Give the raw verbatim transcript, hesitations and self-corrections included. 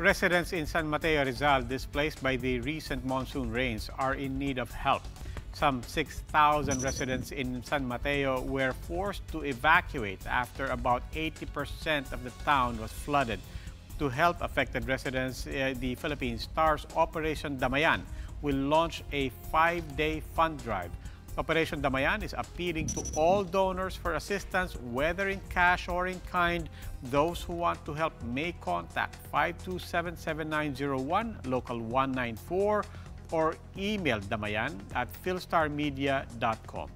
Residents in San Mateo, Rizal, displaced by the recent monsoon rains, are in need of help. Some six thousand residents in San Mateo were forced to evacuate after about eighty percent of the town was flooded. To help affected residents, uh, the Philippine Star's Operation Damayan will launch a five-day fund drive. Operation Damayan is appealing to all donors for assistance, whether in cash or in kind. Those who want to help may contact five two seven, seven nine zero one, local one nine four, or email damayan at philstarmedia dot com.